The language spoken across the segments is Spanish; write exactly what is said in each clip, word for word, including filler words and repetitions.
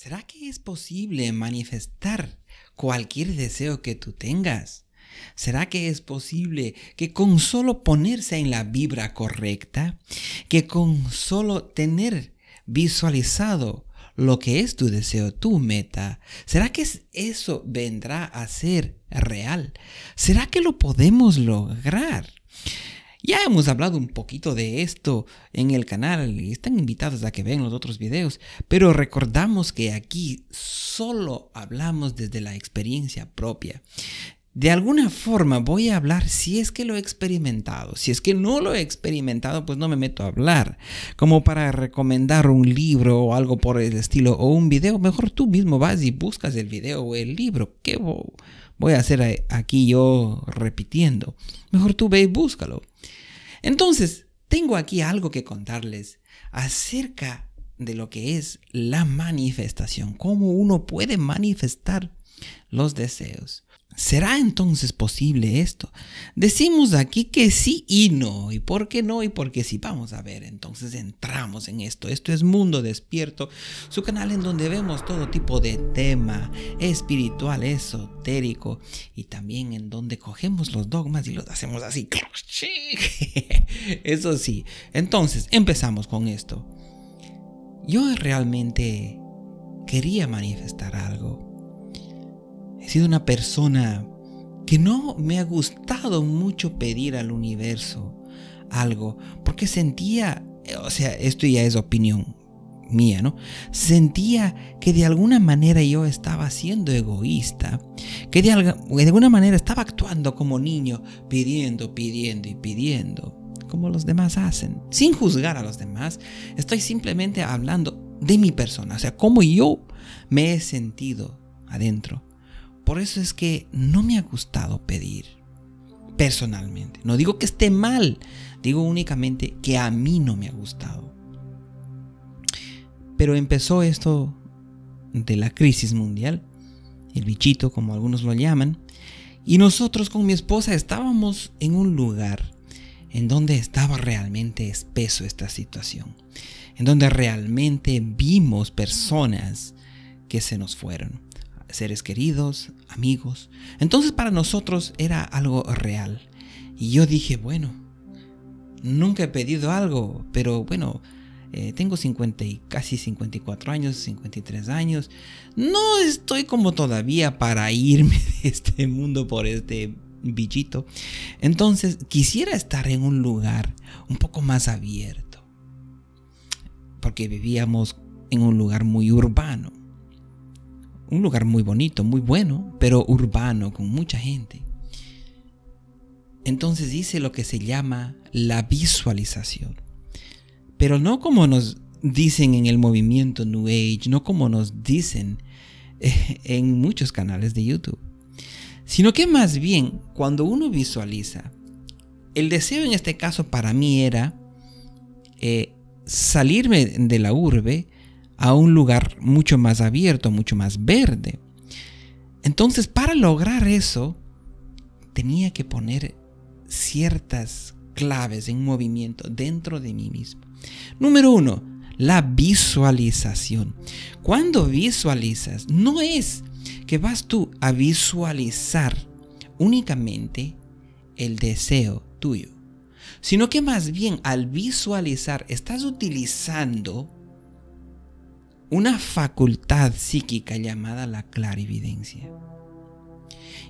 ¿Será que es posible manifestar cualquier deseo que tú tengas? ¿Será que es posible que con solo ponerse en la vibra correcta, que con solo tener visualizado lo que es tu deseo, tu meta, será que eso vendrá a ser real? ¿Será que lo podemos lograr? Ya hemos hablado un poquito de esto en el canal y están invitados a que vean los otros videos, pero recordamos que aquí solo hablamos desde la experiencia propia. De alguna forma voy a hablar si es que lo he experimentado. Si es que no lo he experimentado, pues no me meto a hablar. Como para recomendar un libro o algo por el estilo o un video, mejor tú mismo vas y buscas el video o el libro. ¿Qué voy a hacer aquí yo repitiendo? Mejor tú ve y búscalo. Entonces, tengo aquí algo que contarles acerca de lo que es la manifestación. Cómo uno puede manifestar los deseos. ¿Será entonces posible esto? Decimos aquí que sí y no. ¿Y por qué no? ¿Y por qué sí? Vamos a ver, entonces entramos en esto. Esto es Mundo Despierto, su canal en donde vemos todo tipo de tema espiritual, esotérico, y también en donde cogemos los dogmas y los hacemos así. Eso sí. Entonces, empezamos con esto. Yo realmente quería manifestar algo. He sido una persona que no me ha gustado mucho pedir al universo algo, porque sentía, o sea, esto ya es opinión mía, ¿no? Sentía que de alguna manera yo estaba siendo egoísta, que de, de alguna manera estaba actuando como niño, pidiendo, pidiendo y pidiendo, como los demás hacen. Sin juzgar a los demás, estoy simplemente hablando de mi persona, o sea, cómo yo me he sentido adentro. Por eso es que no me ha gustado pedir personalmente. No digo que esté mal, digo únicamente que a mí no me ha gustado. Pero empezó esto de la crisis mundial, el bichito como algunos lo llaman, y nosotros con mi esposa estábamos en un lugar en donde estaba realmente espeso esta situación, en donde realmente vimos personas que se nos fueron. Seres queridos, amigos. Entonces para nosotros era algo real. Y yo dije, bueno, nunca he pedido algo, pero bueno, eh, tengo cincuenta y casi cincuenta y cuatro años, cincuenta y tres años. No estoy como todavía para irme de este mundo por este bichito. Entonces quisiera estar en un lugar un poco más abierto, porque vivíamos en un lugar muy urbano. Un lugar muy bonito, muy bueno, pero urbano, con mucha gente. Entonces hice lo que se llama la visualización. Pero no como nos dicen en el movimiento New Age, no como nos dicen en muchos canales de YouTube. Sino que más bien, cuando uno visualiza, el deseo en este caso para mí era eh, salirme de la urbe, a un lugar mucho más abierto, mucho más verde. Entonces, para lograr eso, tenía que poner ciertas claves en movimiento dentro de mí mismo. Número uno, la visualización. Cuando visualizas, no es que vas tú a visualizar únicamente el deseo tuyo, sino que más bien al visualizar estás utilizando una facultad psíquica llamada la clarividencia.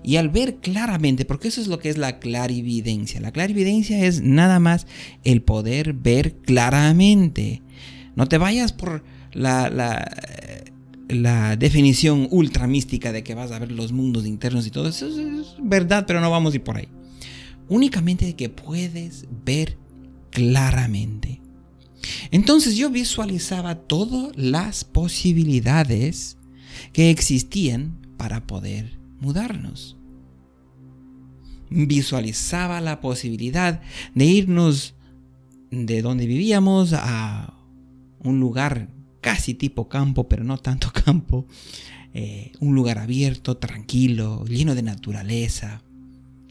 Y al ver claramente, porque eso es lo que es la clarividencia. La clarividencia es nada más el poder ver claramente. No te vayas por la, la, la definición ultra mística de que vas a ver los mundos internos y todo eso. Eso es verdad, pero no vamos a ir por ahí. Únicamente que puedes ver claramente. Entonces yo visualizaba todas las posibilidades que existían para poder mudarnos. Visualizaba la posibilidad de irnos de donde vivíamos a un lugar casi tipo campo, pero no tanto campo. Eh, un lugar abierto, tranquilo, lleno de naturaleza.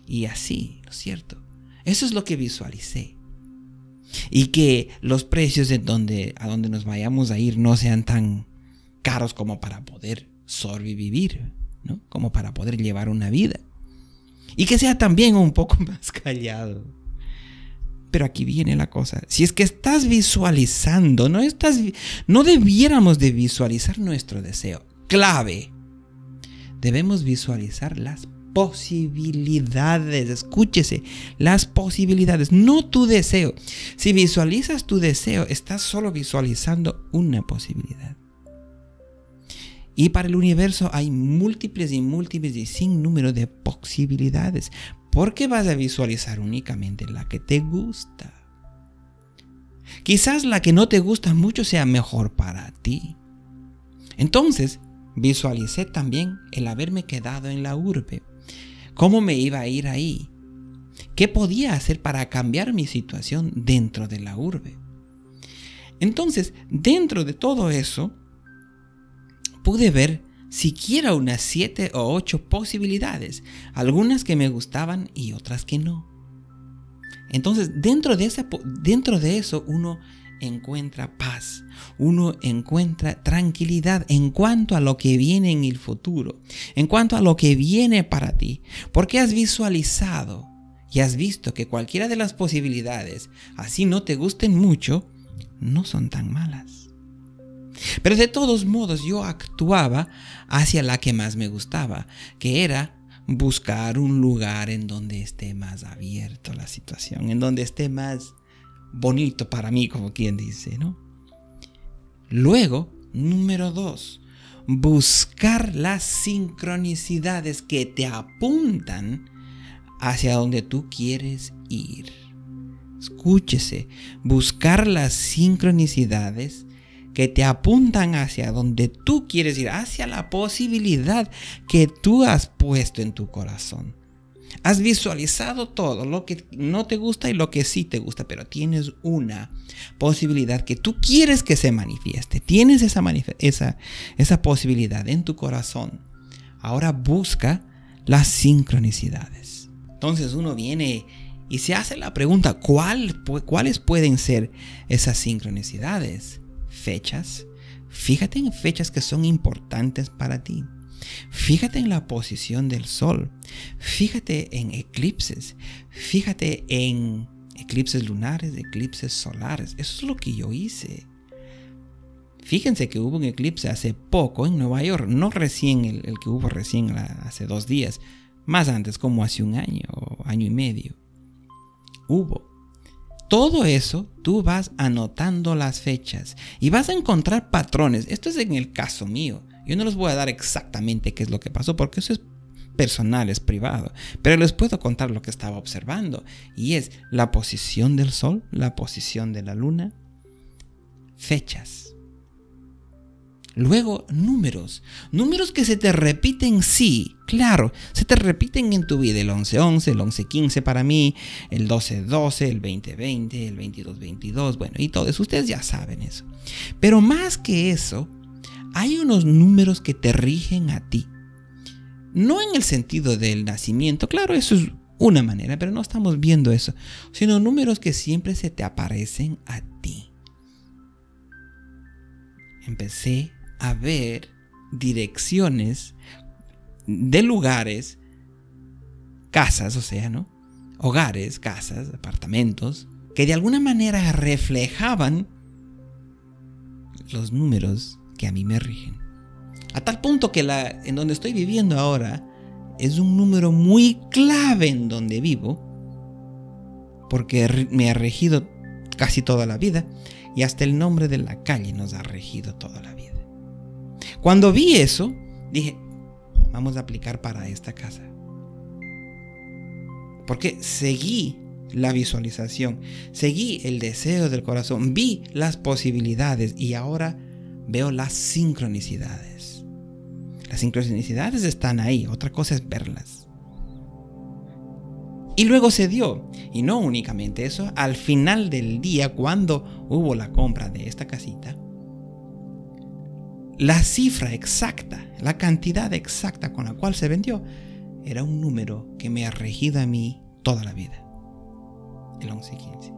Y así, ¿no es cierto? Eso es lo que visualicé. Y que los precios en donde, a donde nos vayamos a ir no sean tan caros como para poder sobrevivir, ¿no? Como para poder llevar una vida. Y que sea también un poco más callado. Pero aquí viene la cosa. Si es que estás visualizando, no, estás, no debiéramos de visualizar nuestro deseo. Clave. Debemos visualizar las posibilidades. Escúchese, las posibilidades, no tu deseo. Si visualizas tu deseo, estás solo visualizando una posibilidad. Y para el universo hay múltiples y múltiples y sin número de posibilidades. Porque vas a visualizar únicamente la que te gusta. Quizás la que no te gusta mucho sea mejor para ti. Entonces, visualicé también el haberme quedado en la urbe. ¿Cómo me iba a ir ahí? ¿Qué podía hacer para cambiar mi situación dentro de la urbe? Entonces, dentro de todo eso, pude ver siquiera unas siete o ocho posibilidades, algunas que me gustaban y otras que no. Entonces, dentro de, esa, dentro de eso uno encuentra paz, uno encuentra tranquilidad en cuanto a lo que viene en el futuro, en cuanto a lo que viene para ti, porque has visualizado y has visto que cualquiera de las posibilidades, así no te gusten mucho, no son tan malas. Pero de todos modos yo actuaba hacia la que más me gustaba, que era buscar un lugar en donde esté más abierto la situación, en donde esté más bonito para mí, como quien dice, ¿no? Luego, número dos, buscar las sincronicidades que te apuntan hacia donde tú quieres ir. Escúchese, buscar las sincronicidades que te apuntan hacia donde tú quieres ir, hacia la posibilidad que tú has puesto en tu corazón. Has visualizado todo, lo que no te gusta y lo que sí te gusta, pero tienes una posibilidad que tú quieres que se manifieste. Tienes esa, manif- esa, esa posibilidad en tu corazón. Ahora busca las sincronicidades. Entonces uno viene y se hace la pregunta, ¿cuál, ¿cuáles pueden ser esas sincronicidades? Fechas. Fíjate en fechas que son importantes para ti. Fíjate en la posición del sol. Fíjate en eclipses. Fíjate en eclipses lunares, eclipses solares. Eso es lo que yo hice. Fíjense que hubo un eclipse hace poco en Nueva York. No recién el, el que hubo recién la, hace dos días. Más antes, como hace un año o año y medio. Hubo. Todo eso tú vas anotando las fechas y vas a encontrar patrones. Esto es en el caso mío. Yo no les voy a dar exactamente qué es lo que pasó porque eso es personal, es privado. Pero les puedo contar lo que estaba observando y es la posición del sol, la posición de la luna, fechas. Luego, números. Números que se te repiten, sí, claro, se te repiten en tu vida. El once once, el once quince para mí, el doce doce, el veinte veinte, el veintidós veintidós, bueno, y todo eso. Ustedes ya saben eso. Pero más que eso, hay unos números que te rigen a ti. No en el sentido del nacimiento, claro, eso es una manera, pero no estamos viendo eso, sino números que siempre se te aparecen a ti. Empecé a ver direcciones de lugares, casas, o sea, ¿no? Hogares, casas, apartamentos, que de alguna manera reflejaban los números que a mí me rigen. A tal punto que la, en donde estoy viviendo ahora es un número muy clave en donde vivo, porque me ha regido casi toda la vida y hasta el nombre de la calle nos ha regido toda la vida. Cuando vi eso, dije, vamos a aplicar para esta casa. Porque seguí la visualización, seguí el deseo del corazón, vi las posibilidades y ahora veo las sincronicidades. Las sincronicidades están ahí, otra cosa es verlas. Y luego se dio, y no únicamente eso, al final del día cuando hubo la compra de esta casita, la cifra exacta, la cantidad exacta con la cual se vendió, era un número que me ha regido a mí toda la vida. El once quince.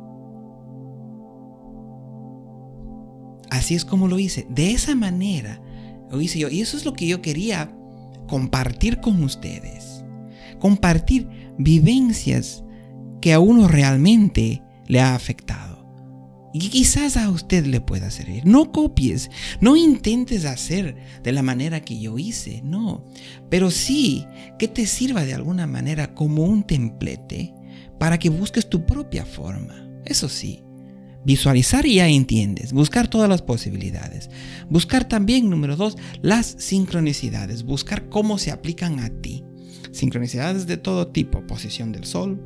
Así es como lo hice. De esa manera Lo hice yo. Y eso es lo que yo quería compartir con ustedes. Compartir vivencias que a uno realmente le ha afectado. Y que quizás a usted le pueda servir. No copies, no intentes hacer de la manera que yo hice, no. Pero sí que te sirva de alguna manera como un templete para que busques tu propia forma. Eso sí, visualizar y ya entiendes. Buscar todas las posibilidades. Buscar también, número dos, las sincronicidades. Buscar cómo se aplican a ti. Sincronicidades de todo tipo. Posición del sol,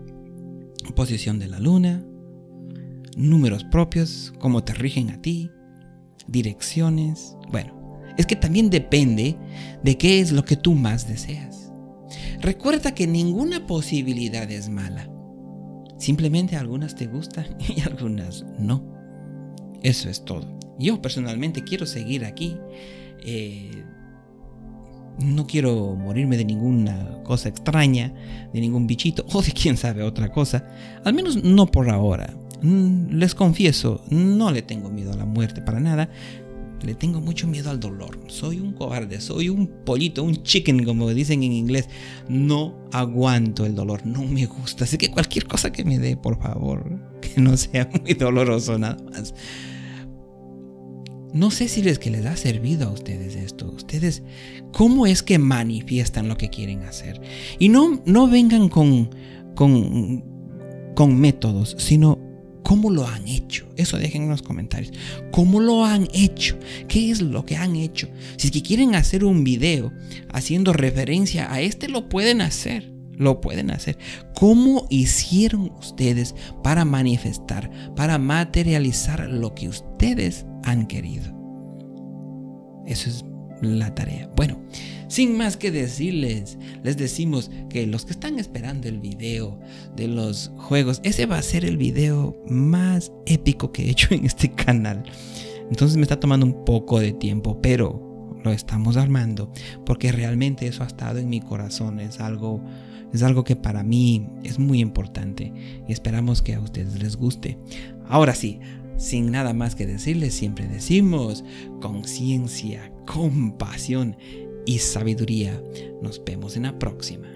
posición de la luna, números propios, cómo te rigen a ti, direcciones. Bueno, es que también depende de qué es lo que tú más deseas. Recuerda que ninguna posibilidad es mala. Simplemente algunas te gustan y algunas no. Eso es todo. Yo personalmente quiero seguir aquí. Eh, no quiero morirme de ninguna cosa extraña, de ningún bichito o de quién sabe otra cosa. Al menos no por ahora. Les confieso, no le tengo miedo a la muerte para nada. Le tengo mucho miedo al dolor. Soy un cobarde, soy un pollito, un chicken, como dicen en inglés. No aguanto el dolor, no me gusta. Así que cualquier cosa que me dé, por favor, que no sea muy doloroso nada más. No sé si es que les ha servido a ustedes esto. Ustedes, ¿cómo es que manifiestan lo que quieren hacer? Y no, no vengan con, con, con métodos, sino... ¿cómo lo han hecho? Eso dejen en los comentarios. ¿Cómo lo han hecho? ¿Qué es lo que han hecho? Si es que quieren hacer un video haciendo referencia a este, lo pueden hacer. Lo pueden hacer. ¿Cómo hicieron ustedes para manifestar, para materializar lo que ustedes han querido? Eso es la tarea. Bueno, sin más que decirles, les decimos que los que están esperando el video de los juegos, ese va a ser el video más épico que he hecho en este canal. Entonces me está tomando un poco de tiempo, pero lo estamos armando porque realmente eso ha estado en mi corazón. Es algo, es algo que para mí es muy importante y esperamos que a ustedes les guste. Ahora sí, sin nada más que decirles, siempre decimos conciencia, compasión y sabiduría. Nos vemos en la próxima.